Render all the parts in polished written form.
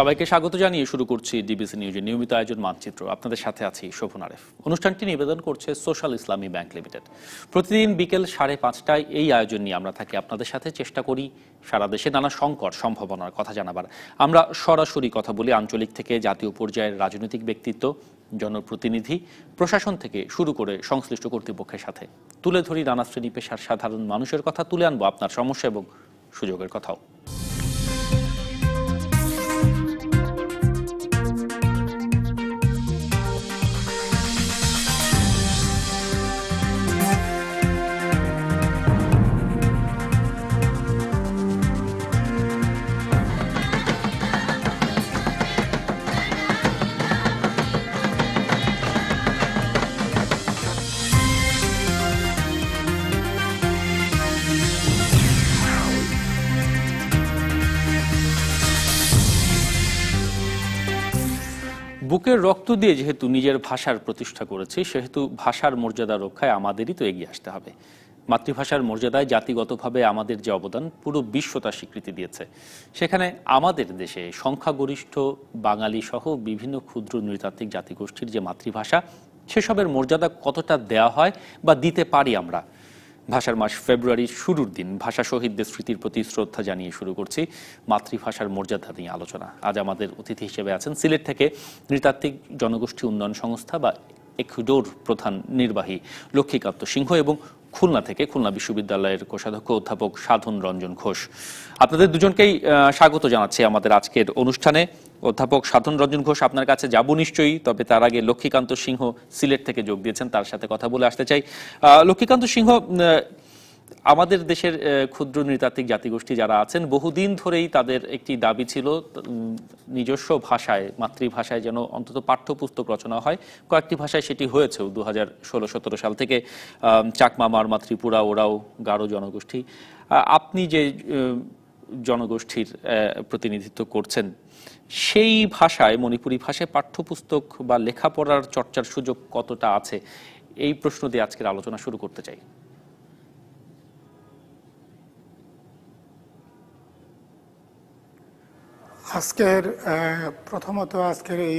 সবাইকে স্বাগত জানিয়ে শুরু করছি ডিবিসি নিউজের নিয়মিত আয়োজন মানচিত্র। আপনাদের সাথে আছি শোভন আরেফ। অনুষ্ঠানটি নিবেদন করছে সোশ্যাল ইসলামী ব্যাংক লিমিটেড। প্রতিদিন বিকেল 5:30টায় এই আয়োজন নিয়ে আমরা থাকি আপনাদের সাথে, চেষ্টা করি সারা দেশে নানা সংকট সম্ভাবনার কথা জানাবার। আমরা সরাসরি কথা বলি আঞ্চলিক থেকে জাতীয় পর্যায়ের রাজনৈতিক ব্যক্তিত্ব, জনপ্রতিনিধি, প্রশাসন থেকে শুরু করে সংশ্লিষ্ট কর্তৃপক্ষের সাথে। তুলে ধরি নানা শ্রেণী পেশার সাধারণ মানুষের কথা, তুলে আনবো আপনার সমস্যা এবং সুযোগের কথাও। বুকের রক্ত দিয়ে যেহেতু নিজের ভাষার প্রতিষ্ঠা করেছি, সেহেতু ভাষার মর্যাদা রক্ষায় আমাদেরই তো এগিয়ে আসতে হবে। মাতৃভাষার মর্যাদায় জাতিগতভাবে আমাদের যে অবদান, পুরো বিশ্ব তা স্বীকৃতি দিয়েছে। সেখানে আমাদের দেশে সংখ্যাগরিষ্ঠ বাঙালি সহ বিভিন্ন ক্ষুদ্র নৃতাত্ত্বিক জাতিগোষ্ঠীর যে মাতৃভাষা, সেসবের মর্যাদা কতটা দেয়া হয় বা দিতে পারি আমরা। ভাষার মাস ফেব্রুয়ারির শুরুর দিন ভাষা শহীদদের স্মৃতির প্রতি শ্রদ্ধা জানিয়ে শুরু করছি মাতৃভাষার মর্যাদা নিয়ে আলোচনা। আজ আমাদের অতিথি হিসেবে আছেন সিলেট থেকে নৃতাত্ত্বিক জনগোষ্ঠী উন্নয়ন সংস্থা বা একুডোর প্রধান নির্বাহী লক্ষ্মী কান্ত সিংহ এবং খুলনা থেকে খুলনা বিশ্ববিদ্যালয়ের কোষাধ্যক্ষ অধ্যাপক সাধন রঞ্জন ঘোষ। আপনাদের দুজনকেই স্বাগত জানাচ্ছি আমাদের আজকের অনুষ্ঠানে। অধ্যাপক সাধন রঞ্জন ঘোষ, আপনার কাছে যাব নিশ্চয়ই, তবে তার আগে লক্ষ্মীকান্ত সিংহ সিলেট থেকে যোগ দিয়েছেন, তার সাথে কথা বলে আসতে চাই। লক্ষ্মীকান্ত সিংহ, আমাদের দেশের ক্ষুদ্র নৃতাত্ত্বিক জাতিগোষ্ঠী যারা আছেন, বহুদিন ধরেই তাদের একটি দাবি ছিল নিজস্ব ভাষায়, মাতৃভাষায় যেন অন্তত পাঠ্যপুস্তক রচনা হয়। কয়েকটি ভাষায় সেটি হয়েছেও। 2016-17 সাল থেকে চাকমা, মারমা, ত্রিপুরা, ওরাও, গারো জনগোষ্ঠী, আপনি যে জনগোষ্ঠীর প্রতিনিধিত্ব করছেন, সেই ভাষায়, মণিপুরী ভাষায় পাঠ্যপুস্তক বা লেখাপড়ার চর্চার সুযোগ কতটা আছে, এই প্রশ্ন দিয়ে আজকের আলোচনা শুরু করতে চাই। আজকের প্রথমত এই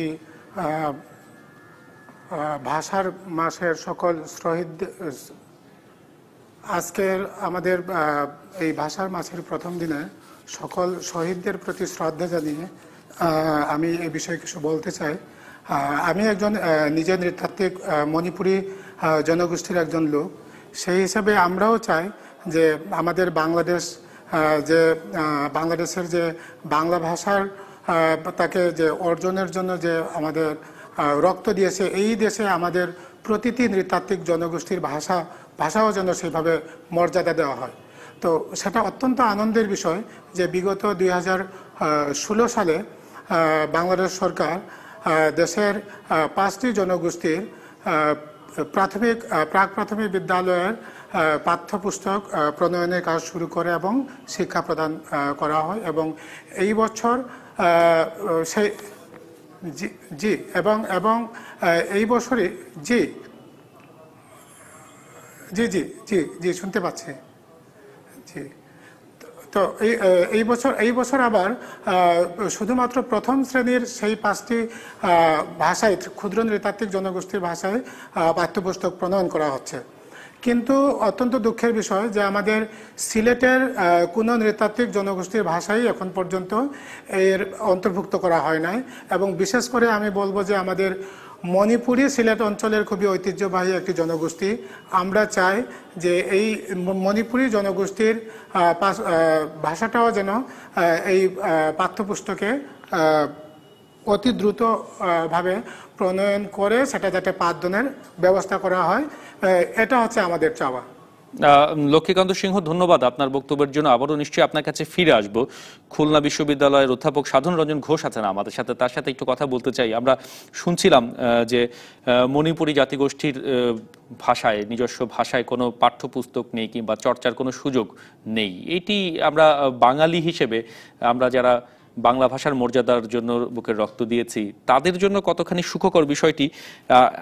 ভাষার মাসের সকল শহীদ, আজকের আমাদের এই ভাষার মাসের প্রথম দিনে সকল শহীদদের প্রতি শ্রদ্ধা জানিয়ে আমি এই বিষয়ে কিছু বলতে চাই। আমি একজন নিজের নৃতাত্ত্বিক মণিপুরী জনগোষ্ঠীর একজন লোক, সেই হিসাবে আমরাও চাই যে আমাদের বাংলাদেশের যে বাংলা ভাষার তাকে যে অর্জনের জন্য যে আমাদের রক্ত দিয়েছে, এই দেশে আমাদের প্রতিটি নৃতাত্ত্বিক জনগোষ্ঠীর ভাষাও যেন সেইভাবে মর্যাদা দেওয়া হয়। তো সেটা অত্যন্ত আনন্দের বিষয় যে বিগত 2016 সালে বাংলাদেশ সরকার দেশের 5টি জনগোষ্ঠীর প্রাক প্রাথমিক বিদ্যালয়ের পাঠ্যপুস্তক প্রণয়নের কাজ শুরু করে এবং শিক্ষা প্রদান করা হয়, এবং এই বছর এই বছর আবার শুধুমাত্র প্রথম শ্রেণীর সেই 5টি ভাষায়, ক্ষুদ্র নৃতাত্ত্বিক জনগোষ্ঠীর ভাষায় পাঠ্যপুস্তক প্রণয়ন করা হচ্ছে। কিন্তু অত্যন্ত দুঃখের বিষয় যে আমাদের সিলেটের কোনো নৃতাত্ত্বিক জনগোষ্ঠীর ভাষাই এখন পর্যন্ত এর অন্তর্ভুক্ত করা হয় নাই, এবং বিশেষ করে আমি বলবো যে আমাদের মণিপুরী সিলেট অঞ্চলের খুবই ঐতিহ্যবাহী একটি জনগোষ্ঠী। আমরা চাই যে এই মণিপুরী জনগোষ্ঠীর ভাষাটাও যেন এই পাঠ্যপুস্তকে অতি দ্রুতভাবে প্রণয়ন করে সেটা যাতে পাঠদানের ব্যবস্থা করা হয়, এটা হচ্ছে আমাদের চাওয়া। লক্ষ্মীকান্ত সিংহ, ধন্যবাদ আপনার বক্তব্যের জন্য। আবারও নিশ্চয়ই আপনার কাছে ফিরে আসব। খুলনা বিশ্ববিদ্যালয়ের অধ্যাপক সাধন রঞ্জন ঘোষ আছেন আমাদের সাথে, তার সাথে একটু কথা বলতে চাই। আমরা শুনছিলাম যে মণিপুরী জাতিগোষ্ঠীর ভাষায়, নিজস্ব ভাষায় কোনো পাঠ্যপুস্তক নেই কিংবা চর্চার কোনো সুযোগ নেই। এটি আমরা বাঙালি হিসেবে, আমরা যারা বাংলা ভাষার মর্যাদার জন্য বুকের রক্ত দিয়েছি তাদের জন্য কতখানি সুখকর বিষয়টি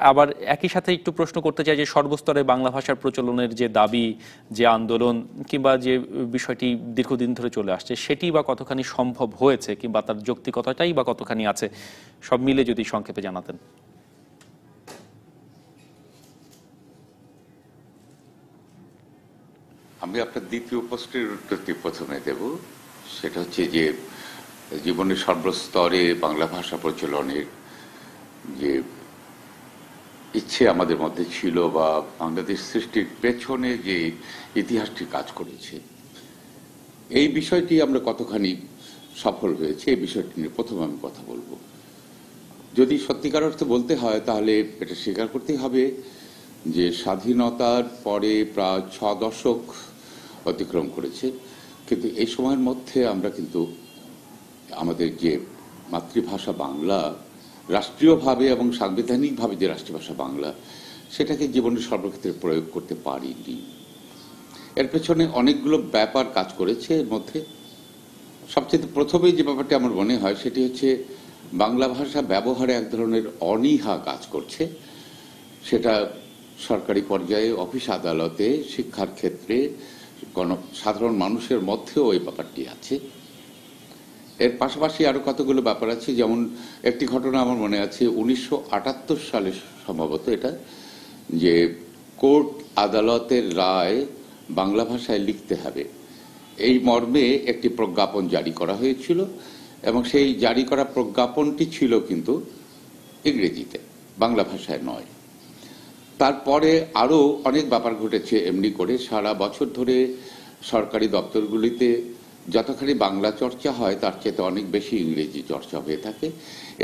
আবার একই সাথে একটু প্রশ্ন করতে চাই যে সর্বস্তরে বাংলা ভাষার প্রচলনের যে দাবি যে আন্দোলন কিংবা যে বিষয়টি দীর্ঘদিন ধরে চলে আসছে সেটি বা কতখানি সম্ভব হয়েছে কিংবা তার যৌক্তিকতাটাই বা কতখানি আছে সব মিলে যদি সংক্ষেপে জানাতেন আমি আপনার দ্বিতীয় প্রশ্নের উত্তরটি প্রথমে দেব সেটা হচ্ছে যে জীবনের সর্বস্তরে বাংলা ভাষা প্রচলনের যে ইচ্ছে আমাদের মধ্যে ছিল বা বাংলাদেশ সৃষ্টির পেছনে যে ইতিহাসটি কাজ করেছে এই বিষয়টি আমরা কতখানি সফল হয়েছে এই বিষয়টি নিয়ে প্রথম আমি কথা বলবো যদি সত্যিকার অর্থে বলতে হয় তাহলে এটা স্বীকার করতে হবে যে স্বাধীনতার পরে প্রায় ৬ দশক অতিক্রম করেছে কিন্তু এই সময়ের মধ্যে আমরা কিন্তু আমাদের যে মাতৃভাষা বাংলা রাষ্ট্রীয়ভাবে এবং সাংবিধানিকভাবে যে রাষ্ট্রভাষা বাংলা সেটাকে জীবনের সর্বক্ষেত্রে প্রয়োগ করতে পারিনি এর পেছনে অনেকগুলো ব্যাপার কাজ করেছে এর মধ্যে সবচেয়ে প্রথমে যে ব্যাপারটি আমার মনে হয় সেটি হচ্ছে বাংলা ভাষা ব্যবহারে এক ধরনের অনীহা কাজ করছে সেটা সরকারি পর্যায়ে অফিস আদালতে শিক্ষার ক্ষেত্রে সাধারণ মানুষের মধ্যেও এই ব্যাপারটি আছে এর পাশাপাশি আরো কতগুলো ব্যাপার আছে যেমন একটি ঘটনা আমার মনে আছে ১৯৭৮ সালে সম্ভবত এটা যে কোর্ট আদালতের রায় বাংলা ভাষায় লিখতে হবে এই মর্মে একটি প্রজ্ঞাপন জারি করা হয়েছিল এবং সেই জারি করা প্রজ্ঞাপনটি ছিল কিন্তু ইংরেজিতে বাংলা ভাষায় নয় তারপরে আরো অনেক ব্যাপার ঘটেছে এমনি করে সারা বছর ধরে সরকারি দপ্তরগুলিতে যতখানি বাংলা চর্চা হয় তার চেয়ে অনেক বেশি ইংরেজি চর্চা হয়ে থাকে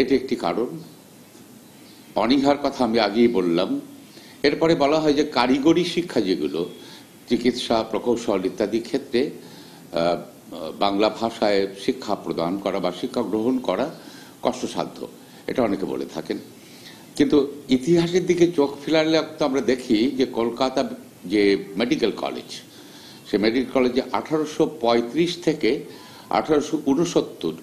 এটি একটি কারণ অনীহার কথা আমি আগেই বললাম এরপরে বলা হয় যে কারিগরি শিক্ষা যেগুলো চিকিৎসা প্রকৌশল ইত্যাদি ক্ষেত্রে বাংলা ভাষায় শিক্ষা প্রদান করা বা শিক্ষা গ্রহণ করা কষ্টসাধ্য এটা অনেকে বলে থাকেন কিন্তু ইতিহাসের দিকে চোখ ফেরালে আমরা দেখি যে কলকাতা যে মেডিকেল কলেজ সেই মেডিকেল কলেজে ১৮৩৫ থেকে ১৮৬৯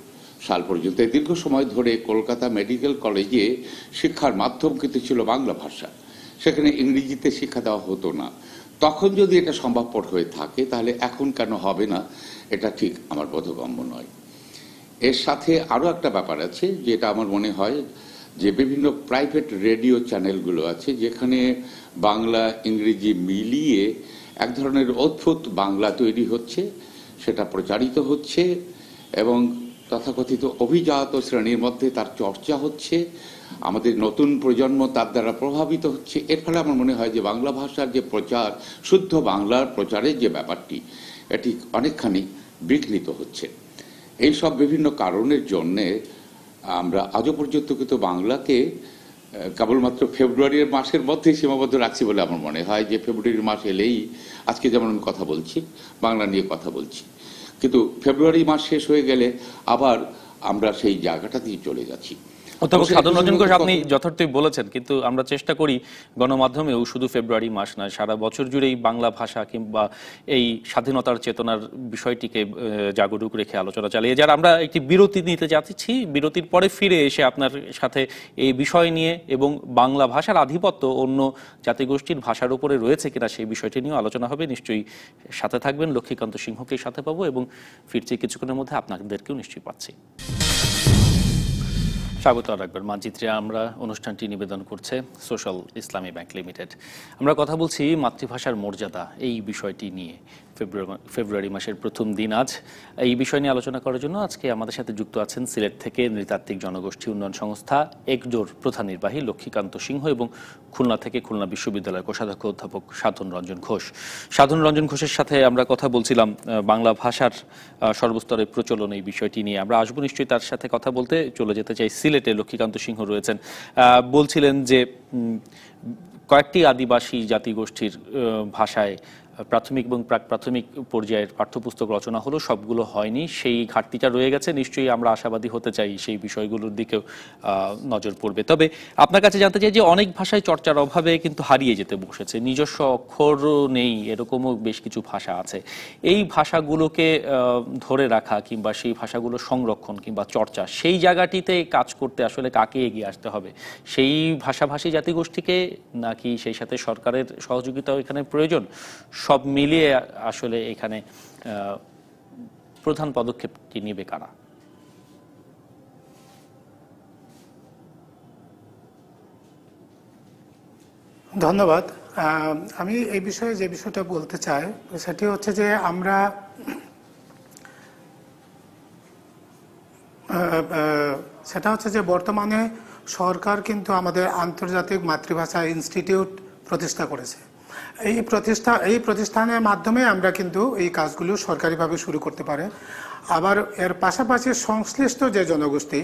সাল পর্যন্ত দীর্ঘ সময় ধরে কলকাতা মেডিকেল কলেজে শিক্ষার মাধ্যম কিন্তু ছিল বাংলা ভাষা সেখানে ইংরেজিতে শিক্ষা দেওয়া হতো না তখন যদি এটা সম্ভবপর হয়ে থাকে তাহলে এখন কেন হবে না এটা ঠিক আমার বোধগম্য নয় এর সাথে আরও একটা ব্যাপার আছে যেটা আমার মনে হয় যে বিভিন্ন প্রাইভেট রেডিও চ্যানেলগুলো আছে যেখানে বাংলা ইংরেজি মিলিয়ে এক ধরনের অদ্ভুত বাংলা তৈরি হচ্ছে সেটা প্রচারিত হচ্ছে এবং তথাকথিত অভিজাত শ্রেণীর মধ্যে তার চর্চা হচ্ছে আমাদের নতুন প্রজন্ম তার দ্বারা প্রভাবিত হচ্ছে এর ফলে আমার মনে হয় যে বাংলা ভাষার যে প্রচার শুদ্ধ বাংলার প্রচারের যে ব্যাপারটি এটি অনেকখানি বিঘ্নিত হচ্ছে এইসব বিভিন্ন কারণের জন্যে আমরা আজও পর্যন্ত কিন্তু বাংলাকে কেবলমাত্র ফেব্রুয়ারির মাসের মধ্যে সীমাবদ্ধ রাখছি বলে আমার মনে হয় যে ফেব্রুয়ারির মাস এলেই আজকে যেমন আমি কথা বলছি বাংলা নিয়ে কথা বলছি কিন্তু ফেব্রুয়ারি মাস শেষ হয়ে গেলে আবার আমরা সেই জায়গাটাতেই চলে যাচ্ছি অথবা সাধারণ রঞ্জন ঘোষ আপনি যথার্থই বলেছেন কিন্তু আমরা চেষ্টা করি গণমাধ্যমেও শুধু ফেব্রুয়ারি মাস না সারা বছর জুড়েই বাংলা ভাষা কিংবা এই স্বাধীনতার চেতনার বিষয়টিকে জাগরুক রেখে আলোচনা চালিয়ে যার আমরা একটি বিরতি নিতে যাচ্ছি বিরতির পরে ফিরে এসে আপনার সাথে এই বিষয় নিয়ে এবং বাংলা ভাষার আধিপত্য অন্য জাতিগোষ্ঠীর ভাষার উপরে রয়েছে কিনা সেই বিষয়টি নিয়েও আলোচনা হবে নিশ্চয়ই সাথে থাকবেন লক্ষ্মীকান্ত সিংহকে সাথে পাবো এবং ফিরছি কিছুক্ষণের মধ্যে আপনাদেরকেও নিশ্চয়ই পাচ্ছি স্বাগত রাখবেন মানচিত্রে আমরা অনুষ্ঠানটি নিবেদন করছে সোশ্যাল ইসলামী ব্যাংক লিমিটেড আমরা কথা বলছি মাতৃভাষার মর্যাদা এই বিষয়টি নিয়ে ফেব্রুয়ারি মাসের প্রথম দিন আজ এই বিষয় নিয়ে আলোচনা করার জন্য আজকে আমাদের সাথে যুক্ত আছেন সিলেট থেকে নৃতাত্ত্বিক জনগোষ্ঠী উন্নয়ন সংস্থা একজোর প্রধান নির্বাহী লক্ষ্মীকান্ত সিংহ এবং খুলনা থেকে খুলনা বিশ্ববিদ্যালয়ের কোষাধ্যক্ষ অধ্যাপক সাধন রঞ্জন ঘোষের সাথে আমরা কথা বলছিলাম বাংলা ভাষার সর্বস্তরে প্রচলন এই বিষয়টি নিয়ে আমরা আসবো নিশ্চয়ই তার সাথে কথা বলতে চলে যেতে চাই সিলেটে লক্ষ্মীকান্ত সিংহ রয়েছেন বলছিলেন যে কয়েকটি আদিবাসী জাতিগোষ্ঠীর ভাষায় প্রাথমিক এবং প্রাক প্রাথমিক পর্যায়ের পাঠ্যপুস্তক রচনা হলো সবগুলো হয়নি সেই ঘাটতিটা রয়ে গেছে নিশ্চয়ই আমরা আশাবাদী হতে চাই সেই বিষয়গুলোর দিকে নজর পড়বে তবে আপনার কাছে জানতে চাই যে অনেক ভাষায় চর্চার অভাবে কিন্তু হারিয়ে যেতে বসেছে নিজস্ব অক্ষর নেই এরকমও বেশ কিছু ভাষা আছে এই ভাষাগুলোকে ধরে রাখা কিংবা সেই ভাষাগুলো সংরক্ষণ কিংবা চর্চা সেই জায়গাটিতে কাজ করতে আসলে কাকে এগিয়ে আসতে হবে সেই ভাষাভাষী জাতিগোষ্ঠীকে নাকি সেই সাথে সরকারের সহযোগিতাও এখানে প্রয়োজন সব মিলিয়ে আসলে এখানে প্রধান পদক্ষেপটি নেবে কারা ধন্যবাদ আমি এই বিষয়ে যে বিষয়টা বলতে চাই সেটি হচ্ছে যে আমরা সেটা হচ্ছে যে বর্তমানে সরকার কিন্তু আমাদের আন্তর্জাতিক মাতৃভাষা ইনস্টিটিউট প্রতিষ্ঠা করেছে এই প্রতিষ্ঠানের মাধ্যমে আমরা কিন্তু এই কাজগুলো সরকারিভাবে শুরু করতে পারে আবার এর পাশাপাশি সংশ্লিষ্ট যে জনগোষ্ঠী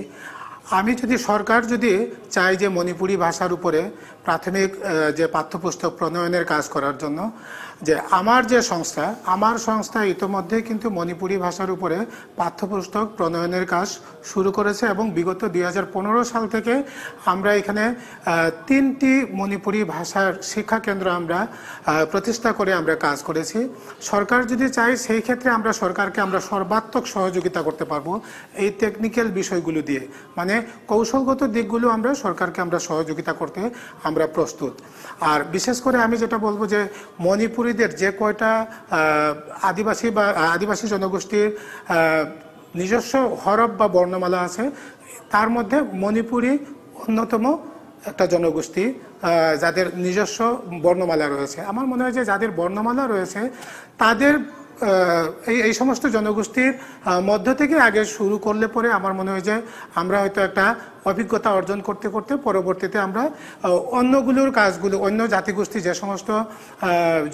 আমি যদি সরকার যদি চাই যে মণিপুরি ভাষার উপরে প্রাথমিক যে পাঠ্যপুস্তক প্রণয়নের কাজ করার জন্য যে আমার সংস্থা ইতোমধ্যে কিন্তু মণিপুরি ভাষার উপরে পাঠ্যপুস্তক প্রণয়নের কাজ শুরু করেছে এবং বিগত 2015 সাল থেকে আমরা এখানে 3টি মণিপুরি ভাষার শিক্ষা কেন্দ্র আমরা প্রতিষ্ঠা করে আমরা কাজ করেছি সরকার যদি চায় সেই ক্ষেত্রে আমরা সরকারকে আমরা সর্বাত্মক সহযোগিতা করতে পারবো এই টেকনিক্যাল বিষয়গুলো দিয়ে মানে কৌশলগত দিকগুলো আমরা সরকারকে আমরা সহযোগিতা করতে আমরা প্রস্তুত আর বিশেষ করে আমি যেটা বলবো যে মণিপুর যে কয়টা আদিবাসী জনগোষ্ঠীর নিজস্ব হরফ বা বর্ণমালা আছে তার মধ্যে মণিপুরি অন্যতম একটা জনগোষ্ঠী যাদের নিজস্ব বর্ণমালা রয়েছে আমার মনে হয় যে যাদের বর্ণমালা রয়েছে তাদের এই সমস্ত জনগোষ্ঠীর মধ্য থেকে আগে শুরু করলে পরে আমার মনে হয় যে আমরা হয়তো একটা অভিজ্ঞতা অর্জন করতে করতে পরবর্তীতে আমরা অন্যগুলোর কাজগুলো অন্য জাতিগোষ্ঠী যে সমস্ত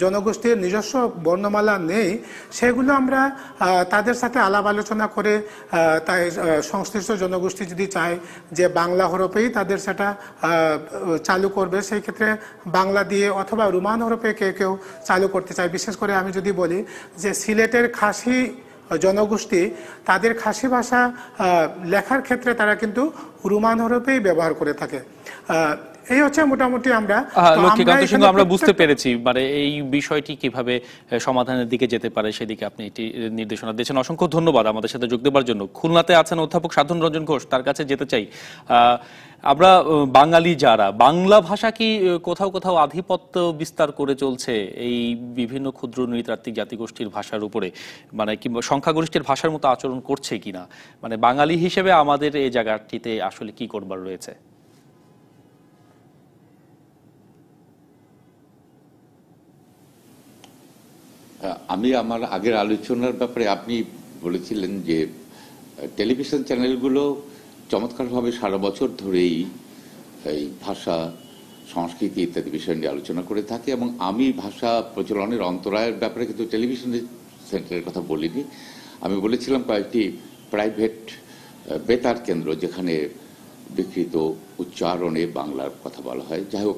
জনগোষ্ঠীর নিজস্ব বর্ণমালা নেই সেগুলো আমরা তাদের সাথে আলাপ আলোচনা করে তাই সংশ্লিষ্ট জনগোষ্ঠী যদি চায় যে বাংলা হরফেই তাদের সেটা চালু করবে সেই ক্ষেত্রে বাংলা দিয়ে অথবা রোমান হরফে কেউ চালু করতে চায় বিশেষ করে আমি যদি বলি যে সিলেটের খাসি জনগোষ্ঠী তাদের খাসি ভাষা লেখার ক্ষেত্রে তারা কিন্তু রোমান হরফেই ব্যবহার করে থাকে এই হচ্ছে মোটামুটি আমরা লক্ষ্মীকান্ত সিংহ আমরা বুঝতে পেরেছি মানে এই বিষয়টি কিভাবে সমাধানের দিকে যেতে পারে সেদিকে আপনি এটি নির্দেশনা দিয়েছেন অসংখ্য ধন্যবাদ আমাদের সাথে যোগ দেওয়ার জন্য খুলনাতে আছেন অধ্যাপক সাধন রঞ্জন ঘোষ তার কাছে যেতে চাই আমরা বাঙালি যারা বাংলা ভাষা কি কোথাও কোথাও আধিপত্য বিস্তার করে চলছে এই বিভিন্ন ক্ষুদ্র নৃতাত্ত্বিক জাতিগোষ্ঠীর ভাষার উপরে মানে কিংবা সংখ্যাগরিষ্ঠের ভাষার মতো আচরণ করছে কিনা মানে বাঙালি হিসেবে আমাদের এই জায়গাটিতে আসলে কি করবার রয়েছে আমি আমার আগের আলোচনার ব্যাপারে আপনি বলেছিলেন যে টেলিভিশন চ্যানেলগুলো চমৎকারভাবে সারা বছর ধরেই এই ভাষা সংস্কৃতি ইত্যাদি বিষয় নিয়ে আলোচনা করে থাকে এবং আমি ভাষা প্রচলনের অন্তরায়ের ব্যাপারে কিন্তু টেলিভিশন সেন্টারের কথা বলিনি আমি বলেছিলাম কয়েকটি প্রাইভেট বেতার কেন্দ্র যেখানে বিকৃত উচ্চারণে বাংলার কথা বলা হয় যাই হোক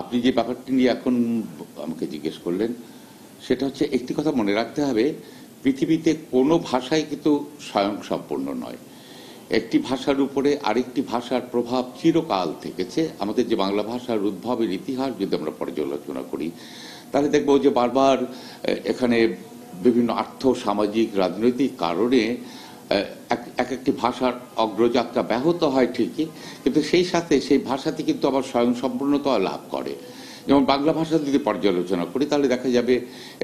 আপনি যে ব্যাপারটি নিয়ে এখন আমাকে জিজ্ঞেস করলেন সেটা হচ্ছে একটি কথা মনে রাখতে হবে পৃথিবীতে কোনো ভাষাই কিন্তু স্বয়ংসম্পূর্ণ নয় একটি ভাষার উপরে আরেকটি ভাষার প্রভাব চিরকাল থেকেছে আমাদের যে বাংলা ভাষার উদ্ভবের ইতিহাস যদি আমরা পর্যালোচনা করি তাহলে দেখব যে বারবার এখানে বিভিন্ন আর্থ সামাজিক রাজনৈতিক কারণে এক একটি ভাষার অগ্রযাত্রা ব্যাহত হয় ঠিকই কিন্তু সেই সাথে সেই ভাষাতে কিন্তু আবার স্বয়ংসম্পূর্ণতা লাভ করে যেমন বাংলা ভাষা যদি পর্যালোচনা করি তাহলে দেখা যাবে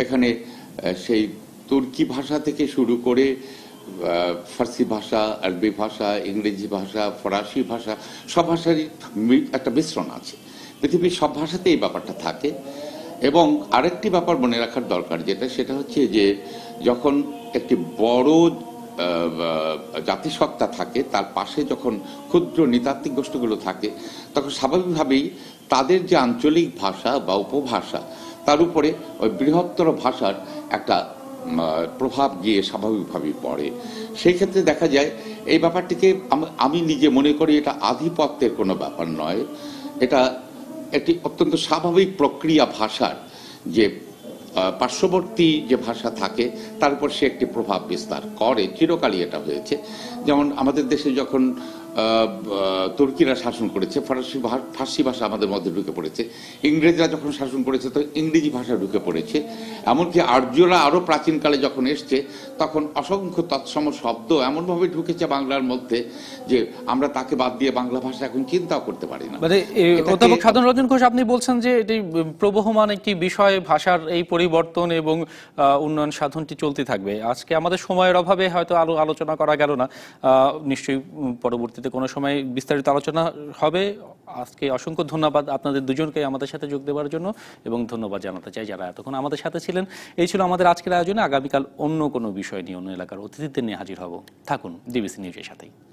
এখানে সেই তুর্কি ভাষা থেকে শুরু করে ফার্সি ভাষা আরবি ভাষা ইংরেজি ভাষা ফরাসি ভাষা সব ভাষারই একটা মিশ্রণ আছে পৃথিবীর সব ভাষাতে এই ব্যাপারটা থাকে এবং আরেকটি ব্যাপার মনে রাখার দরকার সেটা হচ্ছে যে যখন একটি বড় জাতিসত্তা থাকে তার পাশে যখন ক্ষুদ্র নৃতাত্ত্বিক গোষ্ঠীগুলো থাকে তখন স্বাভাবিকভাবেই তাদের যে আঞ্চলিক ভাষা বা উপভাষা তার উপরে ওই বৃহত্তর ভাষার একটা প্রভাব গিয়ে স্বাভাবিকভাবেই পড়ে সেই ক্ষেত্রে দেখা যায় এই ব্যাপারটিকে আমি নিজে মনে করি এটা আধিপত্যের কোনো ব্যাপার নয় এটা একটি অত্যন্ত স্বাভাবিক প্রক্রিয়া ভাষার যে পার্শ্ববর্তী যে ভাষা থাকে তার উপর সে একটি প্রভাব বিস্তার করে। চিরকালই এটা হয়েছে। যেমন আমাদের দেশে যখন তুর্কিরা শাসন করেছে, ফার্সি ভাষা আমাদের মধ্যে ঢুকে পড়েছে। ইংরেজরা যখন শাসন করেছে তখন ইংরেজি ভাষা ঢুকে পড়েছে। এমনকি আর্যরা আরও প্রাচীনকালে যখন এসছে তখন অসংখ্য তৎসম শব্দ এমনভাবে ঢুকেছে বাংলার মধ্যে যে আমরা তাকে বাদ দিয়ে বাংলা ভাষা এখন চিন্তাও করতে পারি না। মানে অধ্যাপক সাধন রঞ্জন ঘোষ, আপনি বলছেন যে এটি প্রবহমান একটি বিষয়, ভাষার এই পরিবর্তন এবং উন্নয়ন সাধনটি চলতে থাকবে। আজকে আমাদের সময়ের অভাবে হয়তো আলোচনা করা গেল না, নিশ্চয়ই পরবর্তী কোনো সময় বিস্তারিত আলোচনা হবে। আজকে অসংখ্য ধন্যবাদ আপনাদের দুজনকে আমাদের সাথে যোগ দেওয়ার জন্য, এবং ধন্যবাদ জানাতে চাই যারা এতক্ষণ আমাদের সাথে ছিলেন। এই ছিল আমাদের আজকের আয়োজনে। আগামীকাল অন্য কোনো বিষয় নিয়ে, অন্য এলাকার অতিথিদের নিয়ে হাজির হব। থাকুন ডিবিসি নিউজের সাথেই।